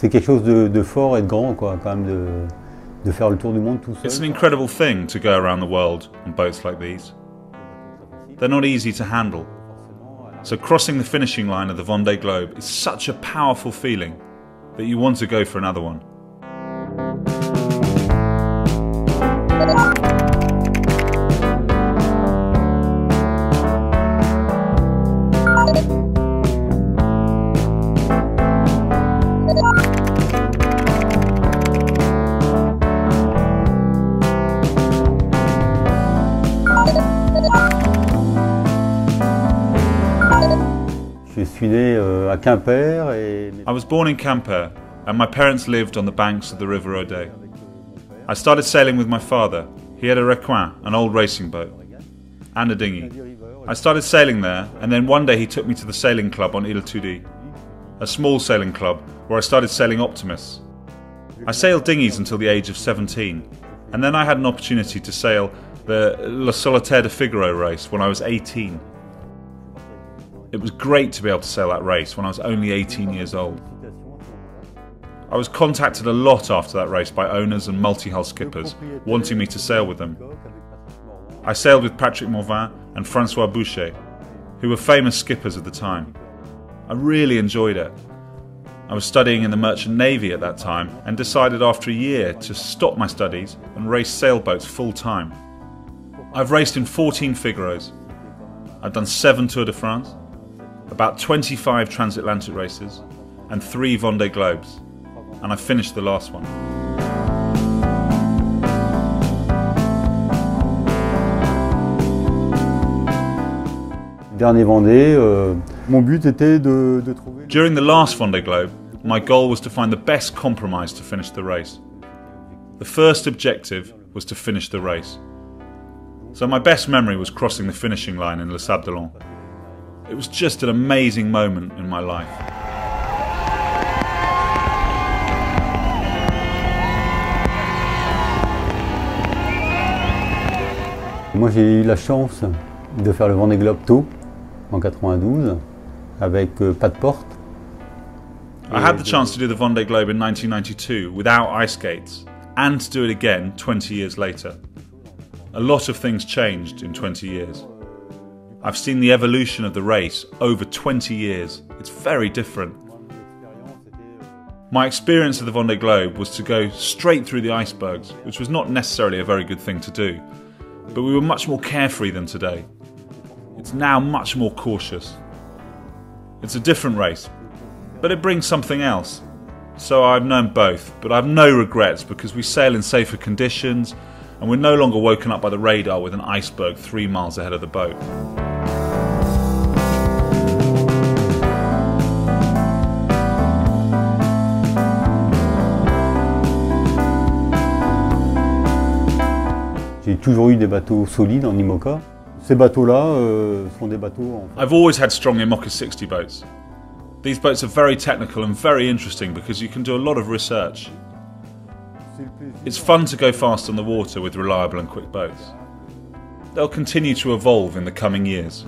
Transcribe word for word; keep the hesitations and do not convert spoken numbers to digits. c'est quelque chose de, de fort et de grand, quoi, quand même, de, de faire le tour du monde tout seul. It's an incredible thing to go around the world on boats like these. They're not easy to handle. So crossing the finishing line of the Vendée Globe is such a powerful feeling that you want to go for another one. I was born in Quimper, and my parents lived on the banks of the river Odet. I started sailing with my father. He had a requin, an old racing boat, and a dinghy. I started sailing there, and then one day he took me to the sailing club on Ile-Tudy, a small sailing club where I started sailing optimists. I sailed dinghies until the age of seventeen, and then I had an opportunity to sail the La Solitaire de Figaro race when I was eighteen. It was great to be able to sail that race when I was only eighteen years old. I was contacted a lot after that race by owners and multi-hull skippers wanting me to sail with them. I sailed with Patrick Morvin and Francois Boucher, who were famous skippers at the time. I really enjoyed it. I was studying in the Merchant Navy at that time and decided after a year to stop my studies and race sailboats full-time. I've raced in fourteen Figaros. I've done seven Tour de France, about twenty-five transatlantic races and three Vendée Globes, and I finished the last one. During the last Vendée Globe, my goal was to find the best compromise to finish the race. The first objective was to finish the race. So my best memory was crossing the finishing line in Les Sables-d'Olonne. It was just an amazing moment in my life. Moi, j'ai eu la chance de faire le Vendée Globe tôt, en quatre-vingt-douze, avec euh, pas de porte. I had the chance to do the Vendée Globe in nineteen ninety-two without ice skates, and to do it again twenty years later. A lot of things changed in twenty years. I've seen the evolution of the race over twenty years. It's very different. My experience of the Vendée Globe was to go straight through the icebergs, which was not necessarily a very good thing to do. But we were much more carefree than today. It's now much more cautious. It's a different race, but it brings something else. So I've known both, but I have no regrets because we sail in safer conditions and we're no longer woken up by the radar with an iceberg three miles ahead of the boat. I've always had strong Imoca sixty boats. These boats are very technical and very interesting because you can do a lot of research. It's fun to go fast on the water with reliable and quick boats. They'll continue to evolve in the coming years.